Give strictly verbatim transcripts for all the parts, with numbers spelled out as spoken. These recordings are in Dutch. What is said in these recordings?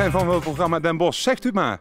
zijn van het programma Den Bosch. Zegt u het maar.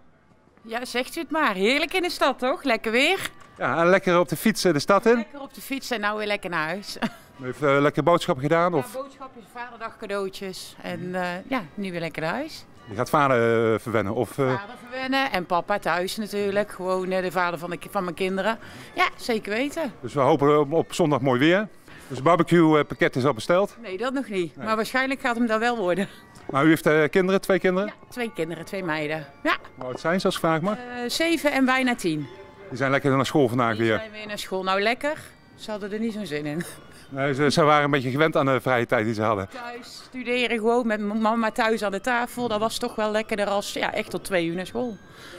Ja, zegt u het maar. Heerlijk in de stad, toch? Lekker weer. Ja, en lekker op de fiets de stad in. Lekker op de fiets en nou weer lekker naar huis. U heeft uh, lekker boodschappen gedaan? Of? Ja, boodschappen, vaderdag cadeautjes. En uh, ja, nu weer lekker naar huis. Je gaat vader uh, verwennen? Of, uh... Vader verwennen en papa thuis natuurlijk. Gewoon uh, de vader van, de, van mijn kinderen. Ja, zeker weten. Dus we hopen op, op zondag mooi weer. Dus het barbecuepakket is al besteld? Nee, dat nog niet. Nee. Maar waarschijnlijk gaat hem dat wel worden. Maar u heeft uh, kinderen, twee kinderen? Ja, twee kinderen, twee meiden. Ja. Hoe oud zijn ze, als ik vraag mag? Uh, zeven en bijna tien. Die zijn lekker naar school vandaag weer? Die zijn weer naar school. Nou, lekker. Ze hadden er niet zo'n zin in. Nee, ze, ze waren een beetje gewend aan de vrije tijd die ze hadden. Thuis studeren gewoon met mama thuis aan de tafel. Dat was toch wel lekkerder als ja, echt tot twee uur naar school.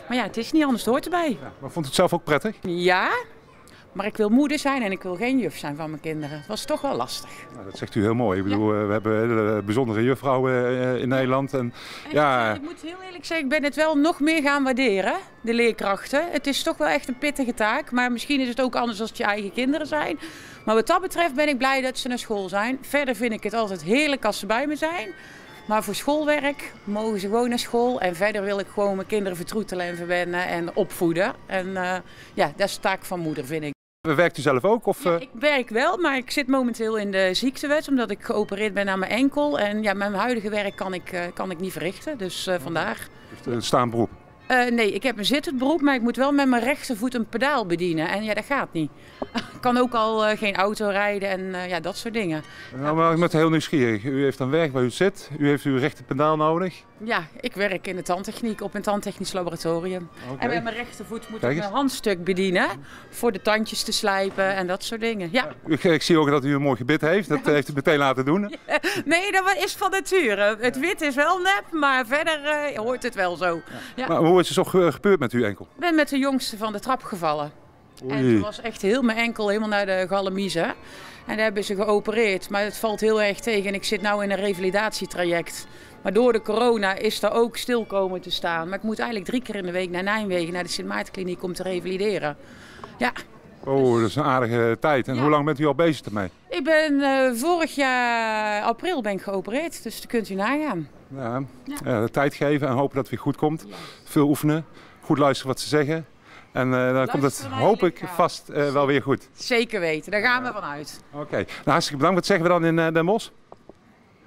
Maar ja, het is niet anders, het hoort erbij. Ja, maar vond u het zelf ook prettig? Ja, maar ik wil moeder zijn en ik wil geen juf zijn van mijn kinderen. Het was toch wel lastig. Nou, dat zegt u heel mooi. Ik bedoel, ja. We hebben hele bijzondere juffrouwen in Nederland. En, en ja. Ik moet heel eerlijk zeggen, ik ben het wel nog meer gaan waarderen, de leerkrachten. Het is toch wel echt een pittige taak. Maar misschien is het ook anders als het je eigen kinderen zijn. Maar wat dat betreft ben ik blij dat ze naar school zijn. Verder vind ik het altijd heerlijk als ze bij me zijn. Maar voor schoolwerk mogen ze gewoon naar school. En verder wil ik gewoon mijn kinderen vertroetelen en verwennen en opvoeden. En uh, ja, dat is de taak van moeder, vind ik. Werkt u zelf ook? Of, ja, ik werk wel, maar ik zit momenteel in de ziektewet omdat ik geopereerd ben aan mijn enkel. En ja, mijn huidige werk kan ik, kan ik niet verrichten, dus uh, vandaar. Een staand beroep? Uh, nee, ik heb een zittend beroep, maar ik moet wel met mijn rechtervoet een pedaal bedienen. En ja, dat gaat niet. Ik kan ook al uh, geen auto rijden en uh, ja, dat soort dingen. Nou, maar ik ben heel nieuwsgierig. U heeft een werk waar u zit, u heeft uw rechterpedaal nodig. Ja, ik werk in de tandtechniek, op een tandtechnisch laboratorium. Okay. En met mijn rechtervoet moet ik mijn handstuk bedienen voor de tandjes te slijpen en dat soort dingen. Ja. Ik, ik zie ook dat u een mooi gebit heeft, dat ja. heeft u meteen laten doen. Ja. Nee, dat is van nature. Het wit is wel nep, maar verder uh, hoort het wel zo. Ja. Maar hoe is het zo gebeurd met uw enkel? Ik ben met de jongste van de trap gevallen. Oei. En toen was echt heel mijn enkel helemaal naar de galamiezen. En daar hebben ze geopereerd, maar het valt heel erg tegen. En ik zit nu in een revalidatietraject. Maar door de corona is er ook stil komen te staan. Maar ik moet eigenlijk drie keer in de week naar Nijmegen, naar de Sint Maartenkliniek om te revalideren. Ja. Oh, dat is een aardige tijd. En ja. hoe lang bent u al bezig ermee? Ik ben uh, vorig jaar april ben ik geopereerd, dus dat kunt u nagaan. Ja, ja. Uh, tijd geven en hopen dat het weer goed komt. Ja. Veel oefenen, goed luisteren wat ze zeggen. En uh, dan Luister komt het, hoop ik, vast uh, wel weer goed. Zeker weten, daar gaan we vanuit. Oké, okay. nou, hartstikke bedankt. Wat zeggen we dan in uh, Den Bosch?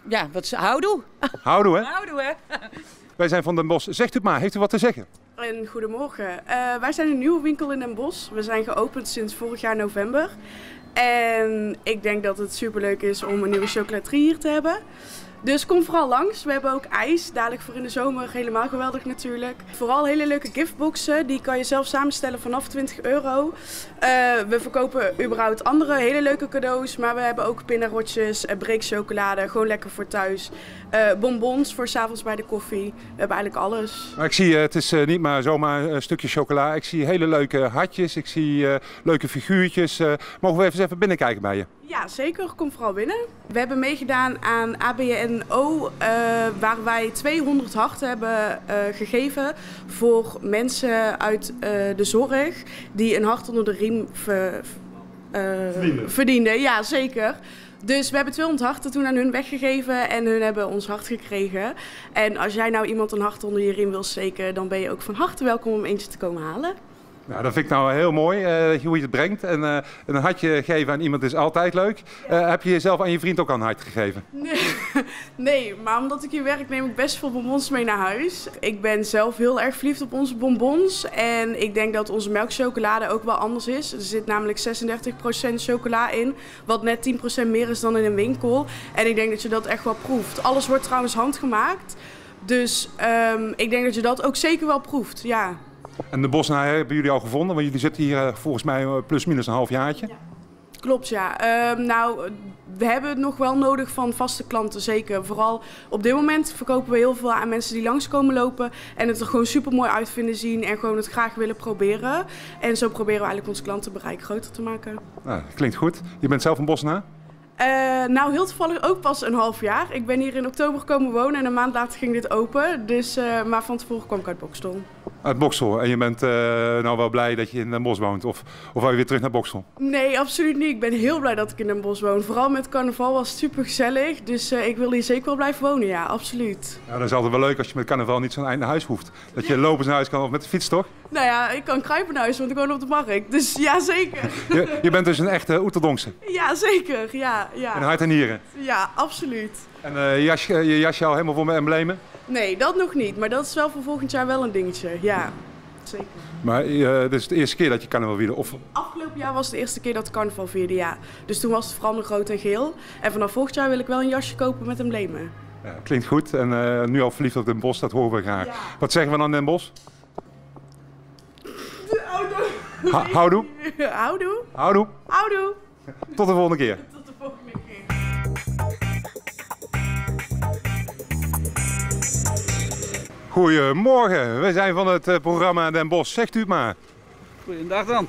Ja, wat houdoe. Houdoe, hè? Houdoe, hè? Wij zijn van Den Bosch. Zegt u het maar, heeft u wat te zeggen? En goedemorgen. Uh, wij zijn een nieuwe winkel in Den Bosch. We zijn geopend sinds vorig jaar november. En ik denk dat het superleuk is om een nieuwe chocolaterie hier te hebben. Dus kom vooral langs. We hebben ook ijs, dadelijk voor in de zomer. Helemaal geweldig natuurlijk. Vooral hele leuke giftboxen. Die kan je zelf samenstellen vanaf twintig euro. Uh, we verkopen überhaupt andere hele leuke cadeaus. Maar we hebben ook pindarotjes, breekchocolade. Gewoon lekker voor thuis. Uh, bonbons voor 's avonds bij de koffie. We hebben eigenlijk alles. Maar ik zie, het is niet maar zomaar een stukje chocola. Ik zie hele leuke hartjes. Ik zie uh, leuke figuurtjes. Uh, mogen we even, even binnenkijken bij je? Ja, zeker. Kom vooral binnen. We hebben meegedaan aan A B N O, uh, waar wij tweehonderd harten hebben uh, gegeven voor mensen uit uh, de zorg die een hart onder de riem ver, uh, verdienden. verdienden. Ja, zeker. Dus we hebben tweehonderd harten toen aan hun weggegeven en hun hebben ons hart gekregen. En als jij nou iemand een hart onder je riem wil steken, dan ben je ook van harte welkom om eentje te komen halen. Nou, dat vind ik nou heel mooi, uh, hoe je het brengt. En uh, een hartje geven aan iemand is altijd leuk. Uh, heb je jezelf aan je vriend ook al een hart gegeven? Nee, nee, maar omdat ik hier werk neem ik best veel bonbons mee naar huis. Ik ben zelf heel erg verliefd op onze bonbons. En ik denk dat onze melkchocolade ook wel anders is. Er zit namelijk zesendertig procent chocola in, wat net tien procent meer is dan in een winkel. En ik denk dat je dat echt wel proeft. Alles wordt trouwens handgemaakt. Dus um, ik denk dat je dat ook zeker wel proeft, ja. En de bosnaar hebben jullie al gevonden, want jullie zitten hier volgens mij plus minus een half jaartje. Ja. Klopt, ja. Uh, nou, we hebben het nog wel nodig van vaste klanten, zeker. Vooral op dit moment verkopen we heel veel aan mensen die langskomen lopen en het er gewoon super mooi uit vinden zien en gewoon het graag willen proberen. En zo proberen we eigenlijk ons klantenbereik groter te maken. Nou, klinkt goed. Je bent zelf een bosnaar? Uh, nou, heel toevallig ook pas een half jaar. Ik ben hier in oktober komen wonen en een maand later ging dit open. Dus, uh, maar van tevoren kwam ik uit Bokstel. Uit Boksel. En je bent uh, nou wel blij dat je in Den Bosch woont? Of, of wou je weer terug naar Boksel? Nee, absoluut niet. Ik ben heel blij dat ik in Den Bosch woon. Vooral met carnaval was het super gezellig. Dus uh, ik wil hier zeker wel blijven wonen, ja, absoluut. Ja, dat is altijd wel leuk als je met carnaval niet zo'n eind naar huis hoeft. Dat je lopend naar huis kan of met de fiets, toch? Nou ja, ik kan kruipen naar huis, want ik woon op de markt. Dus ja, zeker. je, je bent dus een echte Oeterdonkse? Ja, zeker. Ja, ja. En hart en nieren? Ja, absoluut. En uh, je, jas, je jasje al helemaal vol met emblemen? Nee, dat nog niet. Maar dat is wel voor volgend jaar wel een dingetje. Ja, zeker. Maar uh, dit is de eerste keer dat je carnaval vierde? Of... Afgelopen jaar was het de eerste keer dat ik carnaval vierde, ja. Dus toen was het vooral nog rood en geel. En vanaf volgend jaar wil ik wel een jasje kopen met emblemen. Ja, klinkt goed. En uh, nu al verliefd op Den Bosch, dat horen we graag. Ja. Wat zeggen we dan Den Bosch? Houdoe. Houdoe. Houdoe. Houdoe. Tot de volgende keer. Tot de volgende keer. Goedemorgen, we zijn van het programma Den Bosch. Zegt u het maar. Goedendag dan.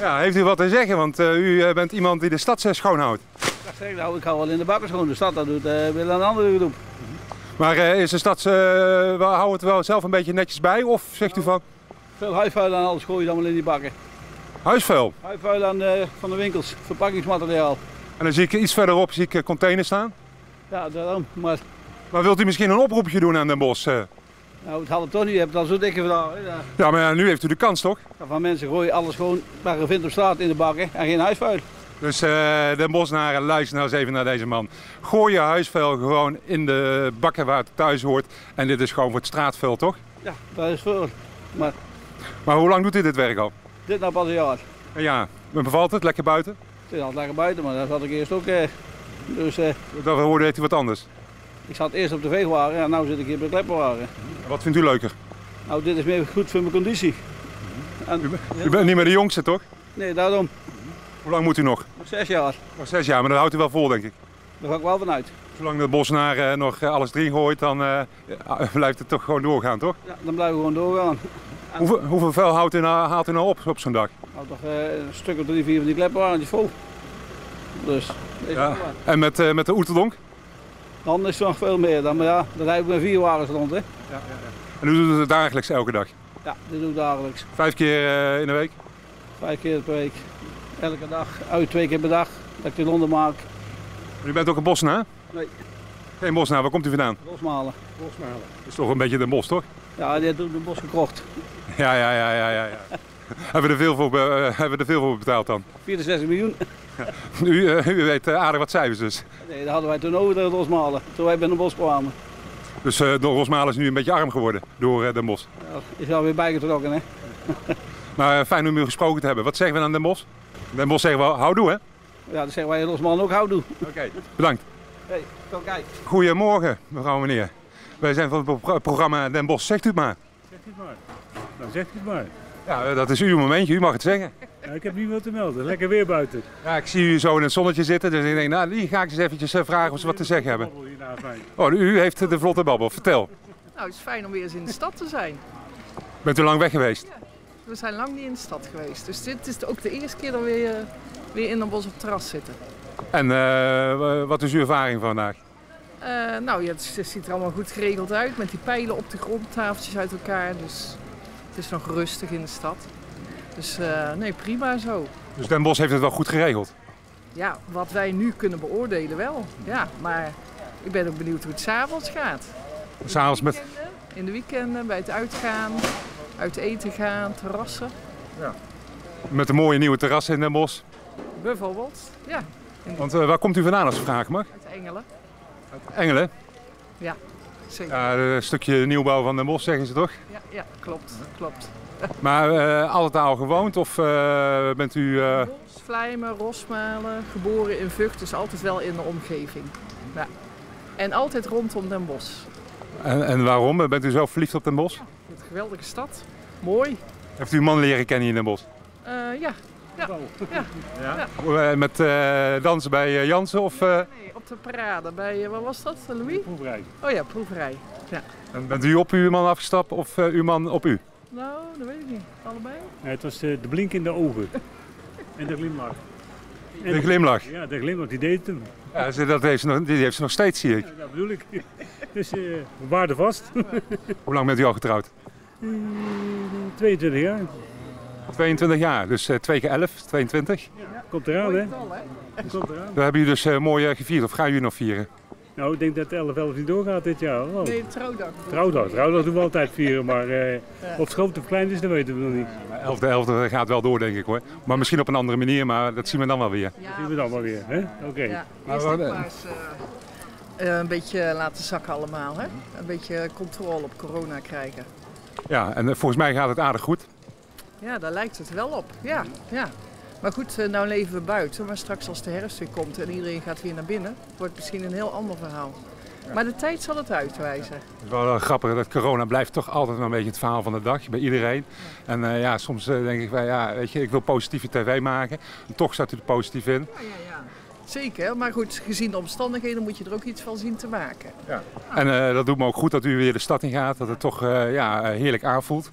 Ja, heeft u wat te zeggen, want uh, u bent iemand die de stad schoonhoudt. Dat zeg ik nou, ik hou wel in de bakken schoon. De stad dat doet, uh, wil een andere groep. Maar uh, is de stad, uh, houdt het wel zelf een beetje netjes bij, of zegt nou, u van? Veel huisvuil en alles gooi je dan wel in die bakken. Huisvuil? Huisvuil aan, uh, van de winkels, verpakkingsmateriaal. En dan zie ik iets verderop zie ik containers staan? Ja, daarom. Maar... maar wilt u misschien een oproepje doen aan Den Bosch? Uh? Nou, het had het toch niet, je hebt al zo'n dikke verhaal. Hè? Ja, maar ja, nu heeft u de kans toch? Ja, van mensen gooien alles gewoon waar je vindt op straat in de bakken en geen huisvuil. Dus uh, Den Boschnaren, luister nou eens even naar deze man. Gooi je huisvuil gewoon in de bakken waar het thuis hoort. En dit is gewoon voor het straatvuil, toch? Ja, dat is voor. Maar, maar hoe lang doet u dit werk al? Dit nou pas een jaar. En ja, me bevalt het? Lekker buiten? Het is altijd lekker buiten, maar dat had ik eerst ook. Eh, dus, eh, dat hoorde heeft u wat anders? Ik zat eerst op de veegwagen en nu zit ik hier bij de kleppenwagen. Wat vindt u leuker? Nou, dit is meer goed voor mijn conditie. En... U, ben, u bent niet meer de jongste, toch? Nee, daarom. Hoe lang moet u nog? Nog zes jaar. Nog zes jaar, maar dat houdt u wel vol, denk ik. Daar ga ik wel vanuit. Zolang de Bosnaar nog alles erin gooit, dan uh, blijft het toch gewoon doorgaan, toch? Ja, dan blijven we gewoon doorgaan. En... Hoeveel, hoeveel vuil haalt u nou, haalt u nou op op zo'n dag? Nou, toch uh, een stuk of drie, vier van die kleppenwagentjes vol. Dus, ja. En met, uh, met de Oeterdonk? Dan is het nog veel meer dan, maar ja, dat heb ik met vier wagens rond, hè. Ja, ja, ja. En u doet het dagelijks elke dag? Ja, dit doe ik dagelijks. Vijf keer uh, in de week? Vijf keer per week. Elke dag, uit twee keer per dag, dat ik de ronden maak. U bent ook een Bosnaar? Nee. Geen Bosnaar, waar komt u vandaan? Bosmalen. Bosmalen. Dat is toch een beetje Den Bosch, toch? Ja, die doet Den Bosch gekocht. Ja, ja, ja, ja, ja. ja. Hebben we er veel voor, uh, hebben we er veel voor betaald dan? vierenzestig miljoen. U, uh, u weet uh, aardig wat cijfers dus. Nee, dat hadden wij toen over de Rosmalen, toen wij bij Den Bosch kwamen. Dus uh, de Rosmalen is nu een beetje arm geworden door uh, Den Bosch? Ja, is alweer bijgetrokken, hè. Maar uh, fijn om u gesproken te hebben. Wat zeggen we aan Den Bosch? Den Bosch zeggen we houdoe, hè? Ja, dat zeggen wij in Rosmalen ook houdoe. Oké, okay, bedankt. Hey, kom kijk. Goedemorgen, mevrouw en meneer. Wij zijn van het programma Den Bosch. Zegt u het maar. Zegt u het maar. Dan zegt u het maar. Ja, dat is uw momentje, u mag het zeggen. Ja, ik heb niet veel te melden, lekker weer buiten. Ja, ik zie u zo in het zonnetje zitten, dus ik denk, nou, die ga ik eens eventjes vragen of ze wat te zeggen hebben. Oh, u heeft de vlotte babbel, vertel. Nou, het is fijn om weer eens in de stad te zijn. Bent u lang weg geweest? Ja, we zijn lang niet in de stad geweest, dus dit is ook de eerste keer dat we uh, weer in Den Bosch op het terras zitten. En uh, wat is uw ervaring vandaag? Uh, nou, ja, het ziet er allemaal goed geregeld uit, met die pijlen op de grond, tafeltjes uit elkaar, dus... Het is nog rustig in de stad. Dus uh, nee, prima zo. Dus Den Bosch heeft het wel goed geregeld? Ja, wat wij nu kunnen beoordelen wel. Ja, maar ik ben ook benieuwd hoe het 's avonds gaat. 's avonds met... In de weekenden, bij het uitgaan, uit eten gaan, terrassen. Ja. Met de mooie nieuwe terrassen in Den Bosch? Bijvoorbeeld, ja. De... Want uh, waar komt u vandaan als u vragen mag? Uit Engelen. Uit Engelen? Ja. Zeker. Ja, een stukje nieuwbouw van Den Bosch, zeggen ze toch? Ja, ja, klopt, klopt. Maar uh, altijd al gewoond of uh, bent u... Uh... Bosch, Vlijmen, Rosmalen, geboren in Vught, dus altijd wel in de omgeving. Ja. En altijd rondom Den Bosch. En, en waarom? Bent u zo verliefd op Den Bosch? Ja, het geweldige stad, mooi. Heeft u uw man leren kennen in Den Bosch? Uh, ja. Ja. Ja. Ja. Ja. Met uh, dansen bij Jansen of... Uh... Nee, op de parade bij, uh, wat was dat, Louis? Proeverij. Oh ja, proeverij. Ja. En bent u op uw man afgestapt of uh, uw man op u? Nou, dat weet ik niet. Allebei? Nee, het was de, de blink in de ogen. En de glimlach. En de glimlach? De, ja, de glimlach, die deed hem. Ja, ze, dat heeft ze nog, die heeft ze nog steeds, zie ik. Ja, dat bedoel ik. Dus uh, we waarden vast. Hoe lang bent u al getrouwd? tweeëntwintig jaar. tweeëntwintig jaar, dus twee keer elf, tweeëntwintig. Ja, komt eraan, hè? Komt eraan. Dat hebben jullie dus uh, mooi uh, gevierd, of gaan jullie nog vieren? Nou, ik denk dat elf elf niet doorgaat dit jaar. Oh. Nee, trouwdag. Trouwdag, trouwdag doen we altijd vieren, maar uh, ja. Of het groot of klein is, dat weten we nog niet. elf elf gaat wel door, denk ik hoor. Maar misschien op een andere manier, maar dat zien we dan wel weer. Ja, dat zien we dan wel weer, hè? Oké. Okay. Ja, maar we uh, uh, een beetje laten zakken allemaal, hè? Een beetje controle op corona krijgen. Ja, en uh, volgens mij gaat het aardig goed. Ja, daar lijkt het wel op, ja. ja. Maar goed, nou leven we buiten, maar straks als de herfst weer komt en iedereen gaat weer naar binnen, wordt misschien een heel ander verhaal. Maar de tijd zal het uitwijzen. Het is wel grappig, dat corona blijft toch altijd een beetje het verhaal van de dag, bij iedereen. En uh, ja, soms denk ik, van, ja, weet je, ik wil positieve tv maken, en toch staat u er positief in. Ja, ja, ja. Zeker, maar goed, gezien de omstandigheden moet je er ook iets van zien te maken. Ja. En uh, dat doet me ook goed dat u weer de stad in gaat, dat het toch uh, ja, heerlijk aanvoelt.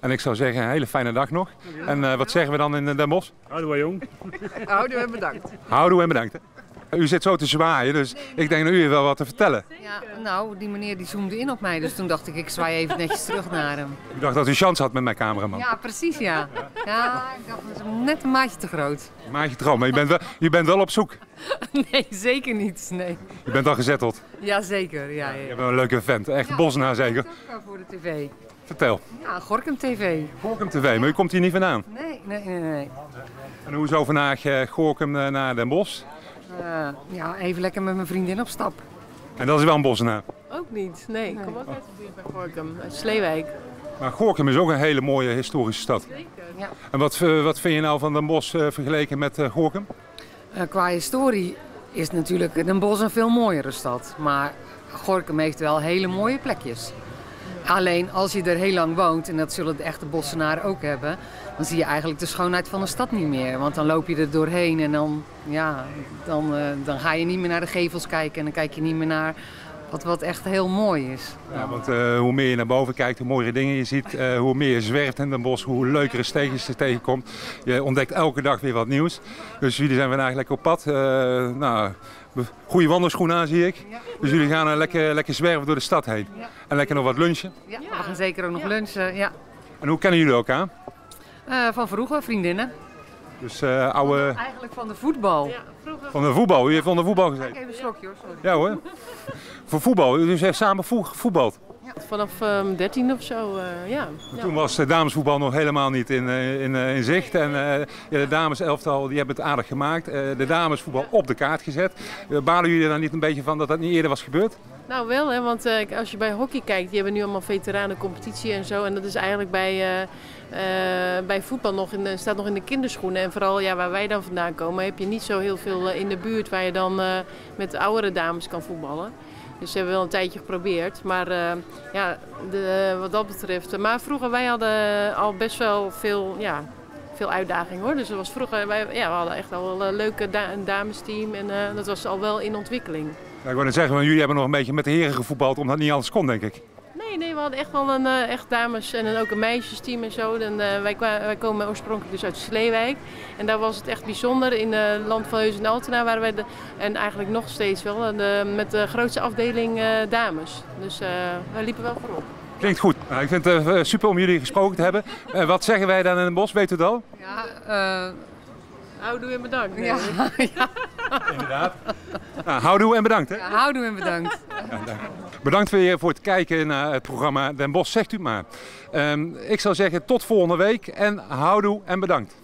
En ik zou zeggen, een hele fijne dag nog. En uh, wat zeggen we dan in Den Bosch? Houdoe, jong. Houdoe en bedankt. Houdoe en bedankt. U zit zo te zwaaien, dus nee, ik denk dat u wel wat te vertellen. Ja, nou, die meneer die zoomde in op mij, dus toen dacht ik, ik zwaai even netjes terug naar hem. Ik dacht dat u chance had met mijn cameraman. Ja, precies, ja. Ja, ik dacht, dat is net een maatje te groot. Een maatje te groot, maar je bent wel, je bent wel op zoek. Nee, zeker niet, nee. Je bent al gezetteld. Ja, zeker, ja. ja. Je bent een leuke vent, echt ja, Bosnaar zeker. Ik ben ook voor de tv. Vertel. Ja, Gorinchem T V. Gorinchem T V, maar u komt hier niet vandaan? Nee, nee, nee. nee. En hoezo vandaag uh, Gorinchem naar Den Bosch? Uh, ja, even lekker met mijn vriendin op stap. En dat is wel een Bossenaar? Ook niet, nee. Ik kom ook uit de buurt bij Gorinchem, uit Sleewijk. Maar Gorinchem is ook een hele mooie historische stad. Zeker. Ja. En wat, uh, wat vind je nou van Den Bosch uh, vergeleken met uh, Gorinchem? Uh, qua historie is natuurlijk Den Bosch een veel mooiere stad. Maar Gorinchem heeft wel hele mooie plekjes. Alleen als je er heel lang woont, en dat zullen de echte Bossenaren ook hebben, dan zie je eigenlijk de schoonheid van de stad niet meer. Want dan loop je er doorheen en dan, ja, dan, uh, dan ga je niet meer naar de gevels kijken en dan kijk je niet meer naar wat, wat echt heel mooi is. Ja, want uh, hoe meer je naar boven kijkt, hoe mooiere dingen je ziet, uh, hoe meer je zwerft in Den Bosch, hoe leukere steegjes je tegenkomt. Je ontdekt elke dag weer wat nieuws. Dus jullie zijn vandaag lekker op pad. Uh, nou, goede wandelschoenen aan, zie ik. Dus jullie gaan uh, lekker, lekker zwerven door de stad heen. En lekker nog wat lunchen. Ja, we gaan zeker ook nog lunchen, ja. En hoe kennen jullie elkaar? Uh, van vroeger, vriendinnen. Dus uh, oude... Eigenlijk van de voetbal. Ja, vroeger... Van de voetbal, u heeft van de voetbal gezeten. Ik heb een slokje hoor, sorry. Ja hoor. Voor voetbal, dus u heeft samen gevoetbald. Ja. Vanaf um, dertien of zo, uh, ja. En toen was uh, damesvoetbal nog helemaal niet in, uh, in, uh, in zicht. En uh, ja, de dameselftal, die hebben het aardig gemaakt. Uh, de damesvoetbal ja. op de kaart gezet. Uh, balen jullie daar niet een beetje van dat dat niet eerder was gebeurd? Nou wel, hè, want uh, als je bij hockey kijkt, die hebben nu allemaal veteranencompetitie en zo. En dat is eigenlijk bij, uh, uh, bij voetbal nog in de, staat nog in de kinderschoenen. En vooral ja, waar wij dan vandaan komen, heb je niet zo heel veel uh, in de buurt waar je dan uh, met oudere dames kan voetballen. Dus we hebben wel een tijdje geprobeerd, maar uh, ja, de, wat dat betreft. Maar vroeger, wij hadden al best wel veel, ja, veel uitdaging hoor. Dus dat was vroeger, wij, ja, we hadden echt al een leuke da een damesteam en uh, dat was al wel in ontwikkeling. Ja, ik wou net zeggen, want jullie hebben nog een beetje met de heren gevoetbald, omdat het niet anders kon denk ik. Nee, nee, we hadden echt wel een uh, echt dames en een, ook een meisjesteam en zo. En, uh, wij, wij komen oorspronkelijk dus uit Sleewijk. En daar was het echt bijzonder. In het uh, land van Heus en Altena waren wij, de, en eigenlijk nog steeds wel, de, met de grootste afdeling uh, dames. Dus uh, wij liepen wel voorop. Klinkt goed. Nou, ik vind het uh, super om jullie gesproken te hebben. Uh, wat zeggen wij dan in Den Bosch, weet u het al? Ja, uh... houdoe en bedankt. Ja, ja. Inderdaad. Nou, houdoe en bedankt, hè? Ja, houdoe en bedankt. Ja, dank. Bedankt weer voor het kijken naar het programma Den Bosch zegt u maar. Um, ik zou zeggen tot volgende week en houdoe en bedankt.